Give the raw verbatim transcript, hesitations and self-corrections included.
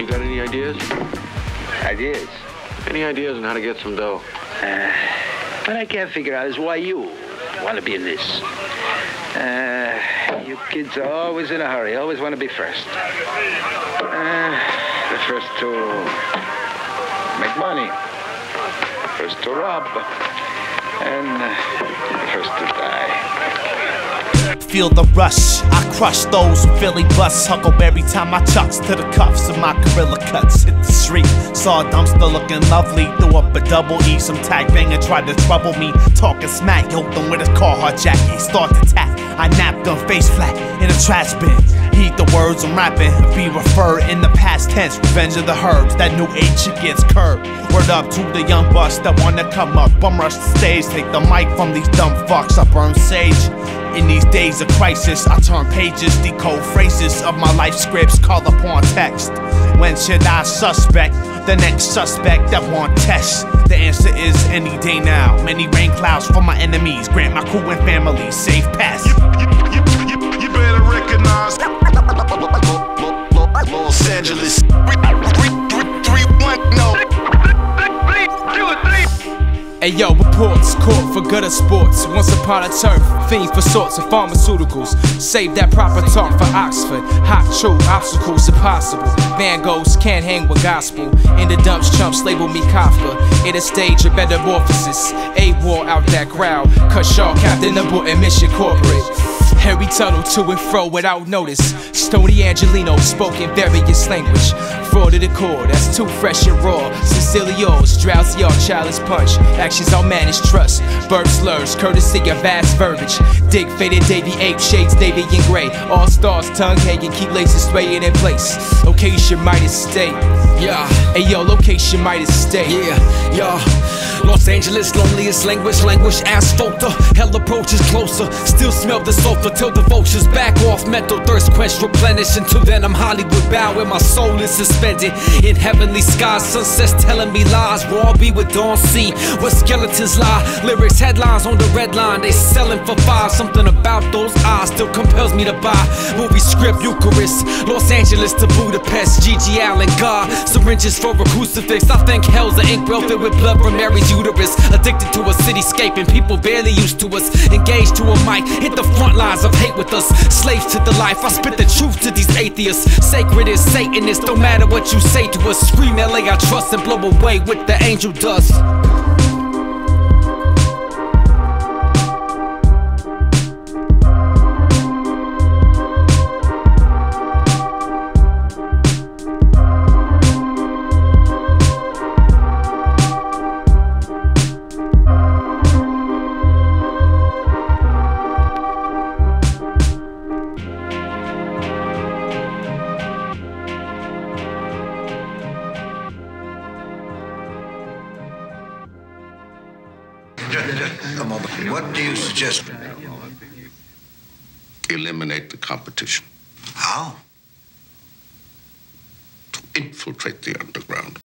You got any ideas? Ideas? Any ideas on how to get some dough? Uh, what I can't figure out is why you want to be in this. Uh, you kids are always in a hurry, always want to be first. Uh, the first to make money, first to rob, and uh, first to die. Feel the rush, I crush those who Philly bust. Huckleberry tie my chucks to the cuffs of my gorilla cuts. Hit the street, saw a dumpster looking lovely. Threw up a double E, some tag banger tried to trouble me. Talking smack, yoked him with his Carhartt jacket. He started to tap, I napped him face flat in a trash bin. Heed the words I'm rapping, be referred in the past tense. Revenge of the Herbs, that new age shit gets curbed. Word up to the young bucks that wanna come up. Bum rush the stage, take the mic from these dumb fucks. I burn sage in these days of crisis. I turn pages, decode phrases of my life scripts, call upon text. When should I suspect the next suspect that want tests? The answer is any day now. Many rain clouds for my enemies. Grant my crew and family safe pass. You, you, you, you, you better recognize Los Angeles. Hey yo, reports caught for gutter sports. Once upon a turf, fiends for sorts of pharmaceuticals. Save that proper talk for Oxford. Hot truth, obstacles impossible. Van Goghs can't hang with gospel. In the dumps, chumps label me Kafka. In a stage of metamorphosis, AWOL out that growl. Cut Shaw, Captain Nimble, and Mission Corporate. Harry tunnel to and fro without notice. Stoney Angelino spoke in various language. Fraud to the core, that's too fresh and raw. Sicilios, drowsy all childless punch. Actions all managed trust. Burp slurs, courtesy of vast verbiage. Dick faded Davy Ape, shades Davy and Gray. All stars, tongue hanging, keep laces swaying in place. Location might as stay. Yeah. Hey yo, location might as stay. Yeah, yeah. Los Angeles, loneliest language, language asphalt. The hell approaches closer. Still smell the sulfur. Till the vultures back off, mental thirst quench, replenish. Until then I'm Hollywood bound where my soul is suspended in heavenly skies. Sunsets telling me lies, we'll all be with Dawn C where skeletons lie. Lyrics, headlines on the red line, they selling for five. Something about those eyes still compels me to buy. Movie script, Eucharist, Los Angeles to Budapest. G G Allen, God, syringes for a crucifix. I think hell's an inkwell filled with blood from Mary's uterus. Addicted to a cityscape and people barely used to us. Engaged to a mic, hit the front line of hate with us, slaves to the life. I spit the truth to these atheists. Sacred is Satanist, don't matter what you say to us. Scream L A I trust and blow away with the angel dust. What do you suggest? Eliminate the competition. How? To infiltrate the underground.